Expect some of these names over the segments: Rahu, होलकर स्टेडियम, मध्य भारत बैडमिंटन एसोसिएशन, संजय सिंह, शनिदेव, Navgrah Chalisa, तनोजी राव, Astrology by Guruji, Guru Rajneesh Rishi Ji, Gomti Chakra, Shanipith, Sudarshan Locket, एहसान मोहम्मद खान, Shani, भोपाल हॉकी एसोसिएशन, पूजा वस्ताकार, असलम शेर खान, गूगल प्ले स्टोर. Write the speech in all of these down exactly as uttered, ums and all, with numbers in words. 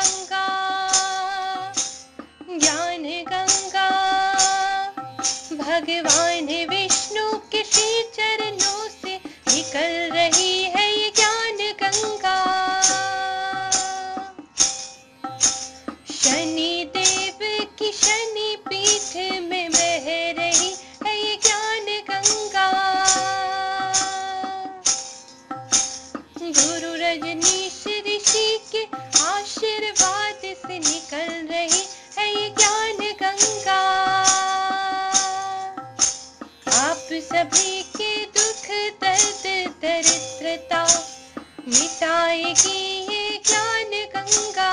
गंगा ज्ञान गंगा भगवान विष्णु के श्री चरणों से निकल रही है ये ज्ञान गंगा। शनि देव की शनि पीठ में बह रही है ये ज्ञान गंगा। गुरु रजनीश ऋषि के आशीर्वाद से निकल रही है ये ज्ञान गंगा। आप सभी के दुख दर्द दरिद्रता मिटाएगी ये ज्ञान गंगा।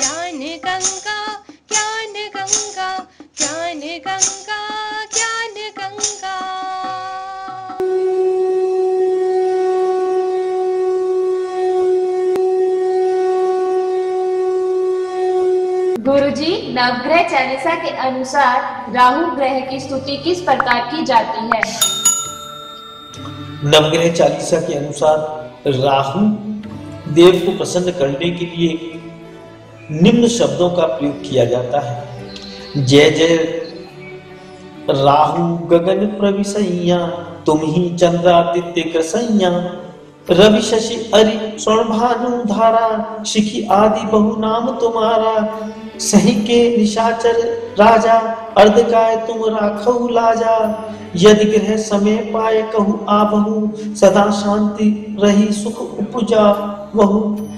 ज्ञान गंगा ज्ञान गंगा ज्ञान गंगा ज्ञान गंगा। गुरुजी, नवग्रह चालीसा के अनुसार राहु ग्रह की स्तुति किस प्रकार की जाती है? नवग्रह चालीसा के अनुसार राहु देव को प्रसन्न करने के लिए निम्न शब्दों का प्रयोग किया जाता है। जय जय राहु गगन प्रविसैया, तुम ही चंद्रादित्य ग्रसैया, रवि शशि अरि स्वर्णभानु धारा, शिखी आदि बहु नाम तुम्हारा, सही के निशाचर राजा, अर्धकाय तुम राखौ लाजा, यदि ग्रह समय पाए कहु आबहु, सदा शांति रही सुख उपजा वहु।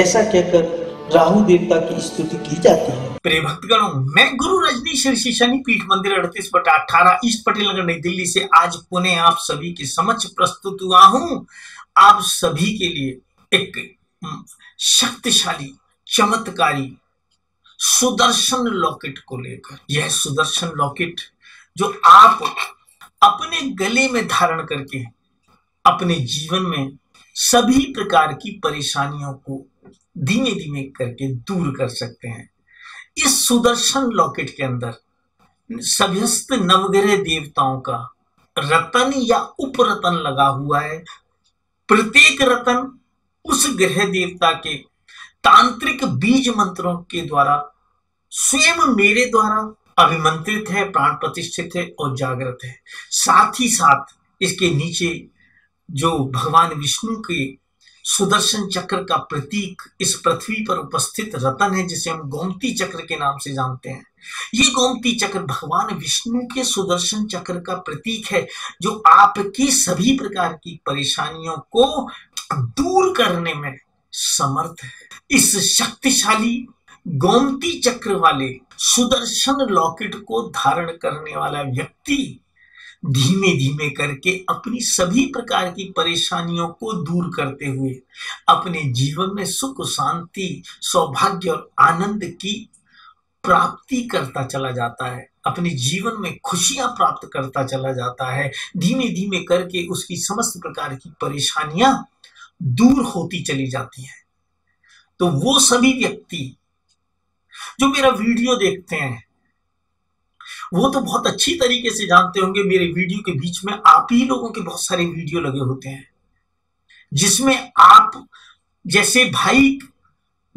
ऐसा कहकर राहु देवता की स्तुति की जाती है। प्रिय भक्तगणों, मैं गुरु रजनीश ऋषि शनिपीठ मंदिर अड़तीस बटा अठारह ईस्ट पटेल नगर नई दिल्ली से आज पुनः आप सभी के समक्ष प्रस्तुत हुआ हूँ। आप सभी के लिए एक शक्तिशाली चमत्कारी सुदर्शन लॉकेट को लेकर। यह सुदर्शन लॉकेट जो आप अपने गले में धारण करके अपने जीवन में सभी प्रकार की परेशानियों को धीमे धीमे करके दूर कर सकते हैं। इस सुदर्शन लॉकेट के अंदर सभ्यस्त नवग्रह देवताओं का रतन या उपरतन लगा हुआ है। प्रत्येक रतन उस ग्रह देवता के तांत्रिक बीज मंत्रों के द्वारा स्वयं मेरे द्वारा अभिमंत्रित है, प्राण प्रतिष्ठित है और जागृत है। साथ ही साथ इसके नीचे जो भगवान विष्णु के सुदर्शन चक्र का प्रतीक इस पृथ्वी पर उपस्थित रतन है, जिसे हम गोमती चक्र के नाम से जानते हैं। ये गोमती चक्र भगवान विष्णु के सुदर्शन चक्र का प्रतीक है, जो आपकी सभी प्रकार की परेशानियों को दूर करने में समर्थ है। इस शक्तिशाली गोमती चक्र वाले सुदर्शन लॉकेट को धारण करने वाला व्यक्ति धीमे धीमे करके अपनी सभी प्रकार की परेशानियों को दूर करते हुए अपने जीवन में सुख, शांति, सौभाग्य और आनंद की प्राप्ति करता चला जाता है, अपने जीवन में खुशियां प्राप्त करता चला जाता है। धीमे धीमे करके उसकी समस्त प्रकार की परेशानियां दूर होती चली जाती है। तो वो सभी व्यक्ति जो मेरा वीडियो देखते हैं वो तो बहुत अच्छी तरीके से जानते होंगे, मेरे वीडियो के बीच में आप ही लोगों के बहुत सारे वीडियो लगे होते हैं, जिसमें आप जैसे भाई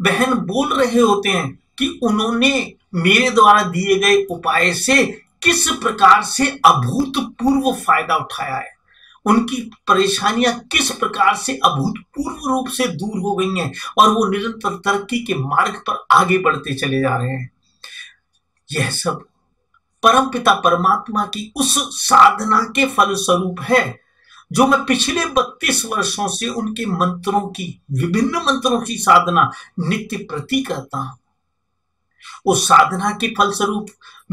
बहन बोल रहे होते हैं कि उन्होंने मेरे द्वारा दिए गए उपाय से किस प्रकार से अभूतपूर्व फायदा उठाया है, उनकी परेशानियां किस प्रकार से अभूतपूर्व रूप से दूर हो गई हैं और वो निरंतर तरक्की के मार्ग पर आगे बढ़ते चले जा रहे हैं। यह सब परमपिता परमात्मा की उस साधना के फल स्वरूप है जो मैं पिछले बत्तीस वर्षों से उनके मंत्रों की, विभिन्न मंत्रों की साधना नित्य प्रति करता हूं। उस साधना के फलस्वरूप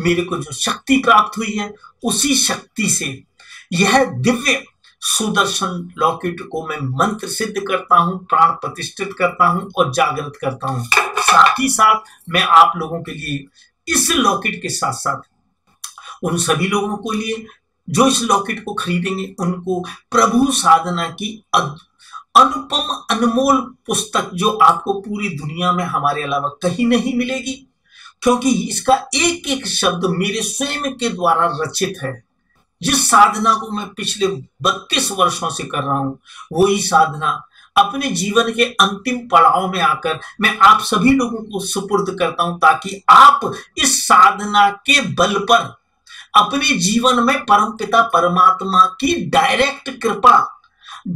मेरे को जो शक्ति प्राप्त हुई है, उसी शक्ति से यह दिव्य सुदर्शन लॉकेट को मैं मंत्र सिद्ध करता हूं, प्राण प्रतिष्ठित करता हूं और जागृत करता हूं। साथ ही साथ मैं आप लोगों के लिए इस लॉकेट के साथ साथ उन सभी लोगों के लिए जो इस लॉकेट को खरीदेंगे उनको प्रभु साधना की अनुपम अनमोल पुस्तक, जो आपको पूरी दुनिया में हमारे अलावा कहीं नहीं मिलेगी, क्योंकि इसका एक एक शब्द मेरे स्वयं के द्वारा रचित है। जिस साधना को मैं पिछले बत्तीस वर्षों से कर रहा हूं, वही साधना अपने जीवन के अंतिम पड़ाव में आकर मैं आप सभी लोगों को सुपुर्द करता हूं, ताकि आप इस साधना के बल पर अपने जीवन में परमपिता परमात्मा की डायरेक्ट कृपा,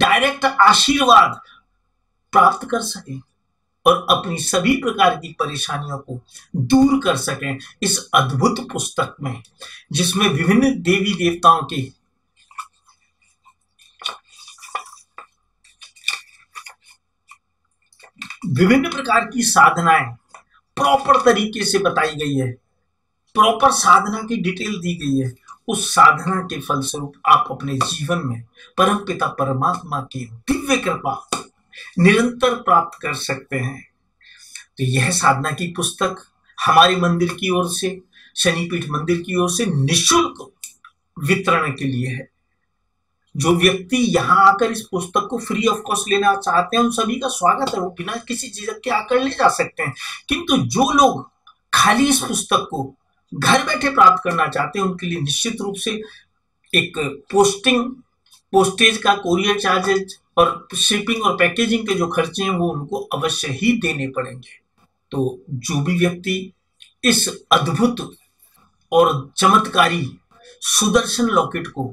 डायरेक्ट आशीर्वाद प्राप्त कर सकें और अपनी सभी प्रकार की परेशानियों को दूर कर सकें। इस अद्भुत पुस्तक में, जिसमें विभिन्न देवी देवताओं की विभिन्न प्रकार की साधनाएं प्रॉपर तरीके से बताई गई है, प्रॉपर साधना की डिटेल दी गई है, उस साधना के फलस्वरूप आप अपने जीवन में परमपिता परमात्मा की दिव्य कृपा निरंतर प्राप्त कर सकते हैं। तो यह साधना की पुस्तक हमारे मंदिर की ओर से, शनिपीठ मंदिर की ओर से निःशुल्क वितरण के लिए है। जो व्यक्ति यहाँ आकर इस पुस्तक को फ्री ऑफ कॉस्ट लेना चाहते हैं, उन सभी का स्वागत है, वो बिना किसी झिझक के आकर ले जा सकते हैं। किंतु जो लोग खाली इस पुस्तक को घर बैठे प्राप्त करना चाहते हैं, उनके लिए निश्चित रूप से एक पोस्टिंग, पोस्टेज का, कोरियर चार्जेज और शिपिंग और पैकेजिंग के जो खर्चे हैं वो उनको अवश्य ही देने पड़ेंगे। तो जो भी व्यक्ति इस अद्भुत और चमत्कारी सुदर्शन लॉकेट को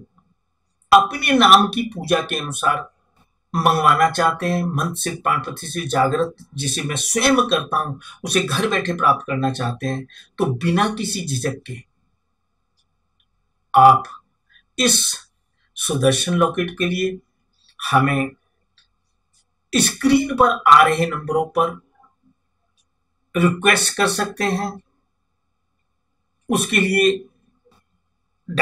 अपने नाम की पूजा के अनुसार मंगवाना चाहते हैं, मंत्र सिद्ध पाणपति से जागृत, जिसे मैं स्वयं करता हूं, उसे घर बैठे प्राप्त करना चाहते हैं, तो बिना किसी झिझक के आप इस सुदर्शन लॉकेट के लिए हमें स्क्रीन पर आ रहे नंबरों पर रिक्वेस्ट कर सकते हैं। उसके लिए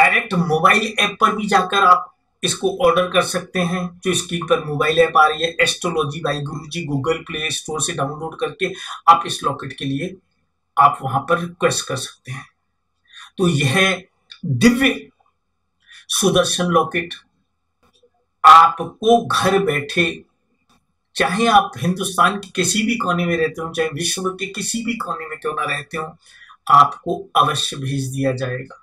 डायरेक्ट मोबाइल ऐप पर भी जाकर आप इसको ऑर्डर कर सकते हैं। जो स्क्रीन पर मोबाइल ऐप आ रही है, astrology by Guruji, गूगल प्ले स्टोर से डाउनलोड करके आप इस लॉकेट के लिए आप वहां पर रिक्वेस्ट कर सकते हैं। तो यह दिव्य सुदर्शन लॉकेट आपको घर बैठे, चाहे आप हिंदुस्तान के किसी भी कोने में रहते हो, चाहे विश्व के किसी भी कोने में क्यों ना रहते हो, आपको अवश्य भेज दिया जाएगा।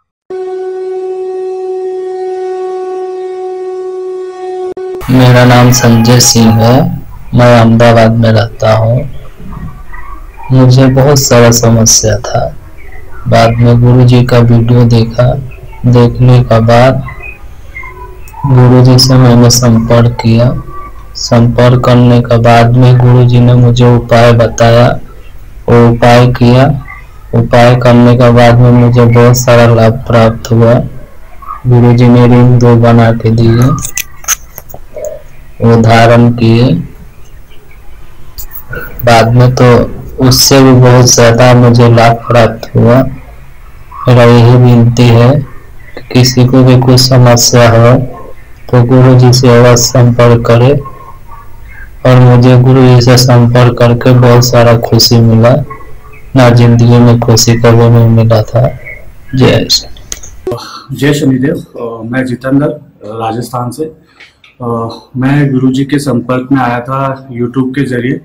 मेरा नाम संजय सिंह है, मैं अहमदाबाद में रहता हूँ। मुझे बहुत सारा समस्या था, बाद में गुरुजी का वीडियो देखा, देखने के बाद गुरुजी से मैंने संपर्क किया। संपर्क करने के बाद में गुरुजी ने मुझे उपाय बताया, वो उपाय किया। उपाय करने के बाद में मुझे बहुत सारा लाभ प्राप्त हुआ। गुरुजी ने रिंग दो बना के दिए, वो धारण किए। बाद में तो उससे भी बहुत ज्यादा मुझे लाभ प्राप्त हुआ। मेरा यही विनती है कि किसी को भी कोई समस्या हो तो गुरु जी से अवश्य संपर्क करे। और मुझे गुरु जी से संपर्क करके बहुत सारा खुशी मिला, ना जिंदगी में खुशी कभी नहीं मिला था। जय शनि, जय शनिदेव। मैं जितेंद्र, राजस्थान से। मैं गुरु जी के संपर्क में आया था यूट्यूब के जरिए,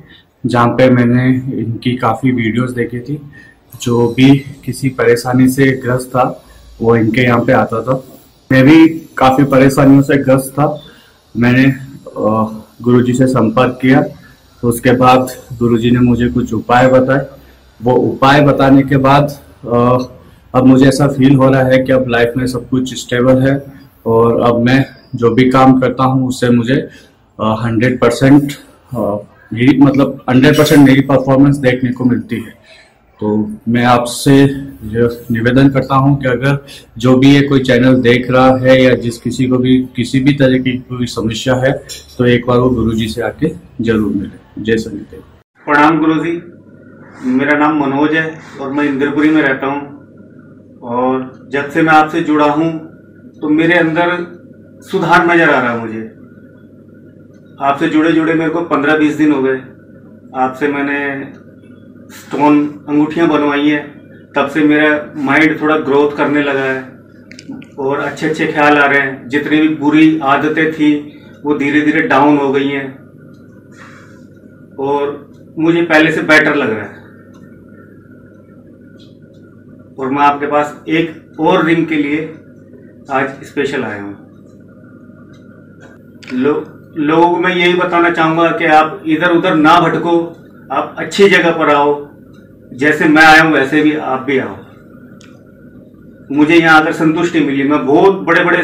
जहाँ पे मैंने इनकी काफ़ी वीडियोस देखी थी। जो भी किसी परेशानी से ग्रस्त था वो इनके यहाँ पे आता था। मैं भी काफ़ी परेशानियों से ग्रस्त था। मैंने गुरुजी से संपर्क किया, तो उसके बाद गुरुजी ने मुझे कुछ उपाय बताए। वो उपाय बताने के बाद अब मुझे ऐसा फील हो रहा है कि अब लाइफ में सब कुछ स्टेबल है और अब मैं जो भी काम करता हूँ उससे मुझे हंड्रेड परसेंट मेरी मतलब हंड्रेड परसेंट मेरी परफॉर्मेंस देखने को मिलती है। तो मैं आपसे निवेदन करता हूं कि अगर जो भी ये कोई चैनल देख रहा है या जिस किसी को भी किसी भी तरह की कोई समस्या है तो एक बार वो गुरुजी से आके जरूर मिले। जय सनी। प्रणाम गुरुजी, मेरा नाम मनोज है और मैं इंद्रपुरी में रहता हूं। और जब से मैं आपसे जुड़ा हूं तो मेरे अंदर सुधार नजर आ रहा है। मुझे आपसे जुड़े जुड़े मेरे को पंद्रह बीस दिन हो गए। आपसे मैंने स्टोन अंगूठियाँ बनवाई है, तब से मेरा माइंड थोड़ा ग्रोथ करने लगा है और अच्छे अच्छे ख्याल आ रहे हैं। जितनी भी बुरी आदतें थी वो धीरे धीरे डाउन हो गई हैं और मुझे पहले से बेटर लग रहा है। और मैं आपके पास एक और रिंग के लिए आज स्पेशल आया हूँ। लो, लोगों को मैं यही बताना चाहूँगा कि आप इधर उधर ना भटको, आप अच्छी जगह पर आओ। जैसे मैं आया हूँ वैसे भी आप भी आओ। मुझे यहाँ आकर संतुष्टि मिली। मैं बहुत बड़े बड़े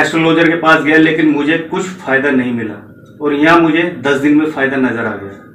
एस्ट्रोलॉजर के पास गया लेकिन मुझे कुछ फ़ायदा नहीं मिला, और यहाँ मुझे दस दिन में फ़ायदा नज़र आ गया।